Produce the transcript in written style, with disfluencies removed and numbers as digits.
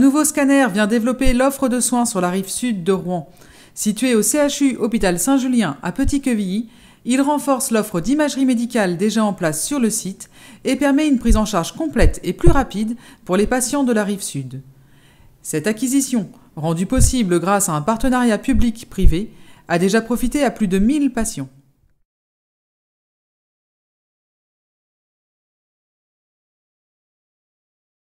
nouveau scanner vient développer l'offre de soins sur la rive sud de Rouen. Situé au CHU Hôpital Saint-Julien à Petit-Quevilly, il renforce l'offre d'imagerie médicale déjà en place sur le site et permet une prise en charge complète et plus rapide pour les patients de la rive sud. Cette acquisition, rendue possible grâce à un partenariat public-privé, a déjà profité à plus de 1000 patients.